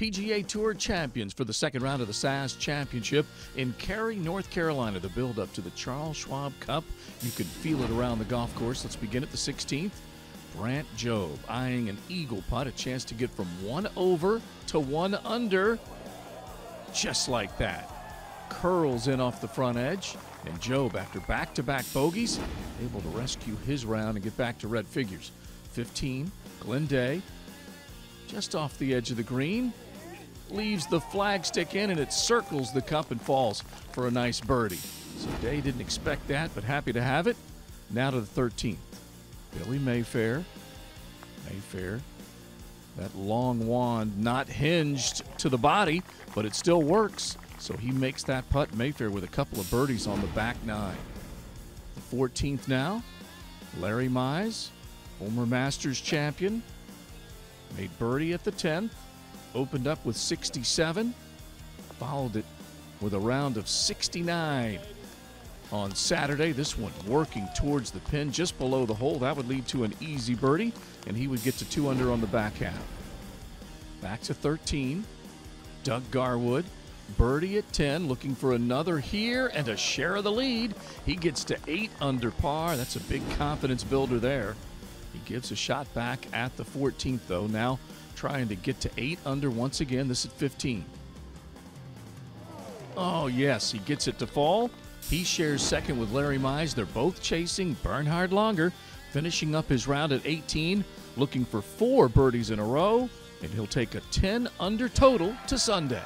PGA Tour Champions for the second round of the SAS Championship in Cary, North Carolina, the build-up to the Charles Schwab Cup. You can feel it around the golf course. Let's begin at the 16th. Brandt Jobe eyeing an eagle putt, a chance to get from one over to one under. Just like that. Curls in off the front edge, and Jobe, after back-to-back bogeys, able to rescue his round and get back to red figures. 15, Glenn Day, just off the edge of the green, leaves the flagstick in, and it circles the cup and falls for a nice birdie. So Day didn't expect that, but happy to have it. Now to the 13th. Billy Mayfair. That long wand not hinged to the body, but it still works. So he makes that putt. Mayfair with a couple of birdies on the back nine. The 14th now, Larry Mize, former Masters champion, made birdie at the 10th, opened up with 67, followed it with a round of 69 on Saturday. This one working towards the pin just below the hole. That would lead to an easy birdie, and he would get to 2 under on the back half. Back to 13, Doug Garwood. Birdie at 10, looking for another here and a share of the lead. He gets to 8 under par. That's a big confidence builder there. He gives a shot back at the 14th, though. Now trying to get to 8 under once again. This at 15. Oh, yes, he gets it to fall. He shares second with Larry Mize. They're both chasing Bernhard Langer, finishing up his round at 18, looking for 4 birdies in a row, and he'll take a 10 under total to Sunday.